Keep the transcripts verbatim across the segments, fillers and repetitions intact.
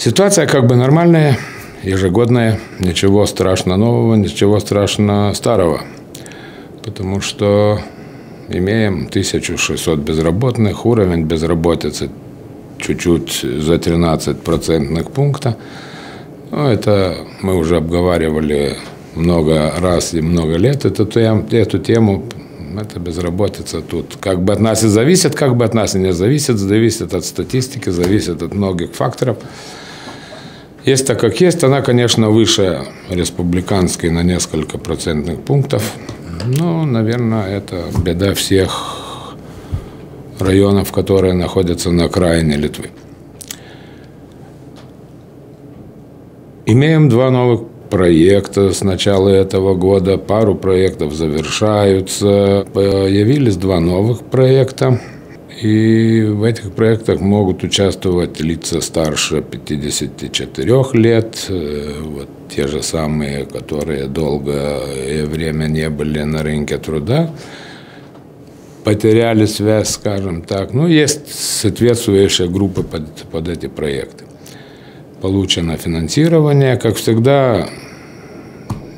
Ситуация как бы нормальная, ежегодная, ничего страшно нового, ничего страшно старого, потому что имеем тысячу шестьсот безработных, уровень безработицы чуть-чуть за тринадцать процентных пунктов. Но это мы уже обговаривали много раз и много лет эту, эту тему. Это безработица тут как бы от нас и зависит, как бы от нас и не зависит, зависит от статистики, зависит от многих факторов. Есть так, как есть, она, конечно, выше республиканской на несколько процентных пунктов. Ну, наверное, это беда всех районов, которые находятся на окраине Литвы. Имеем два новых проекта с начала этого года, пару проектов завершаются, появились два новых проекта, и в этих проектах могут участвовать лица старше пятидесяти четырёх лет, вот те же самые, которые долгое время не были на рынке труда, потеряли связь, скажем так. Ну, есть соответствующие группы под, под эти проекты. Получено финансирование. Как всегда,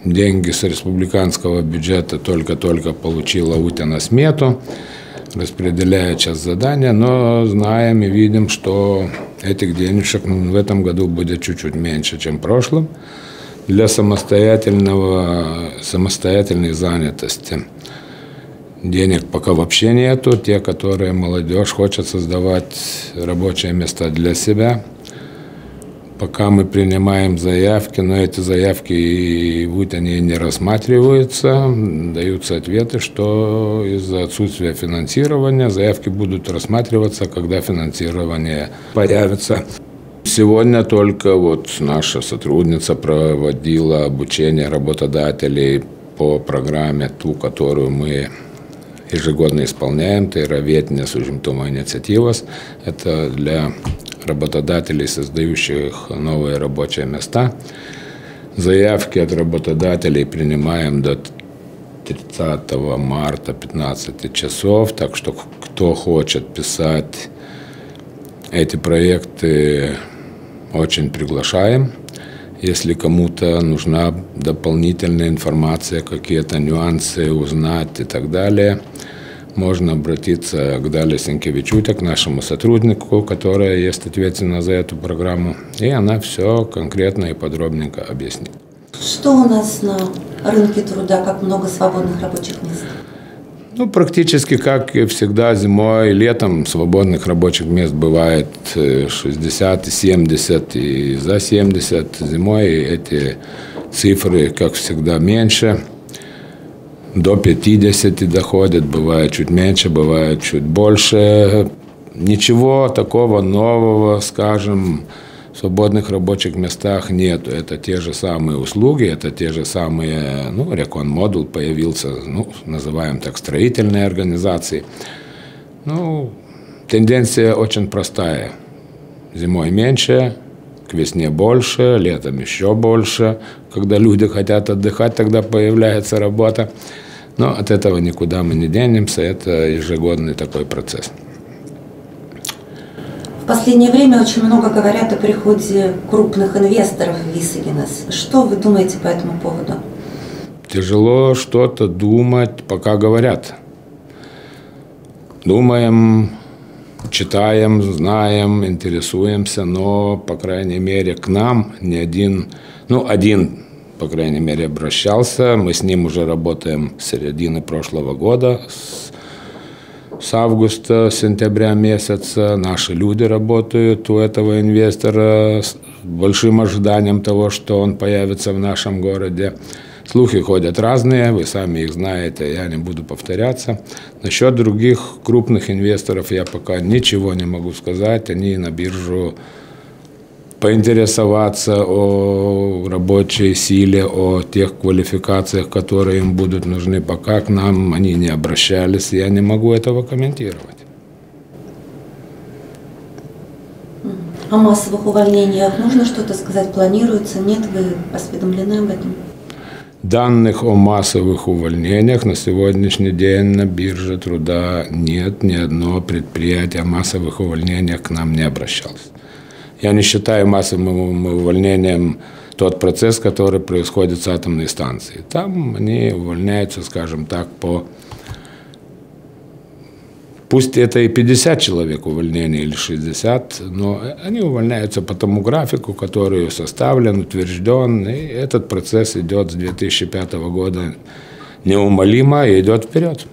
деньги с республиканского бюджета только-только получила УТЯ на смету, распределяет сейчас задания, но знаем и видим, что этих денежек в этом году будет чуть-чуть меньше, чем в прошлом. Для самостоятельного, самостоятельной занятости денег пока вообще нету. Те, которые молодежь хочет создавать рабочие места для себя. Пока мы принимаем заявки, но эти заявки и будь они не рассматриваются, даются ответы, что из-за отсутствия финансирования заявки будут рассматриваться, когда финансирование появится. Сегодня только вот наша сотрудница проводила обучение работодателей по программе, ту, которую мы ежегодно исполняем, «Тыроветне Сужимтума» инициативас. Это для работодателей, создающих новые рабочие места. Заявки от работодателей принимаем до тридцатого марта пятнадцати часов, так что кто хочет писать эти проекты, очень приглашаем. Если кому-то нужна дополнительная информация, какие-то нюансы узнать и так далее, можно обратиться к Дале Синкевичу, к нашему сотруднику, которая есть ответственна за эту программу, и она все конкретно и подробненько объяснит. Что у нас на рынке труда, как много свободных рабочих мест? Ну, практически, как и всегда, зимой и летом свободных рабочих мест бывает шестьдесят, семьдесят и за семьдесят. Зимой эти цифры, как всегда, меньше. До пятидесяти доходит, бывает чуть меньше, бывает чуть больше. Ничего такого нового, скажем, в свободных рабочих местах нет. Это те же самые услуги, это те же самые, ну, рекон-модул появился, ну, называем так, строительные организации. Ну, тенденция очень простая. Зимой меньше, к весне больше, летом еще больше. Когда люди хотят отдыхать, тогда появляется работа. Но от этого никуда мы не денемся. Это ежегодный такой процесс. В последнее время очень много говорят о приходе крупных инвесторов в Висагинес. Что вы думаете по этому поводу? Тяжело что-то думать, пока говорят. Думаем, читаем, знаем, интересуемся, но, по крайней мере, к нам ни один, ну, один, по крайней мере, обращался. Мы с ним уже работаем с середины прошлого года, с, с августа, сентября месяца. Наши люди работают у этого инвестора с большим ожиданием того, что он появится в нашем городе. Слухи ходят разные, вы сами их знаете, я не буду повторяться. Насчет других крупных инвесторов я пока ничего не могу сказать. Они на биржу поинтересоваться о рабочей силе, о тех квалификациях, которые им будут нужны. Пока к нам они не обращались, я не могу этого комментировать. О массовых увольнениях нужно что-то сказать? Планируется? Нет? Вы осведомлены об этом? Данных о массовых увольнениях на сегодняшний день на бирже труда нет, ни одно предприятие о массовых увольнениях к нам не обращалось. Я не считаю массовым увольнением тот процесс, который происходит с атомной станцией. Там они увольняются, скажем так, по... Пусть это и пятьдесят человек увольнений или шестьдесят, но они увольняются по тому графику, который составлен, утвержден. И этот процесс идет с две тысячи пятого года неумолимо и идет вперед.